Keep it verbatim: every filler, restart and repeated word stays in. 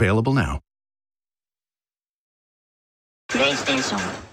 Available now. PlayStation.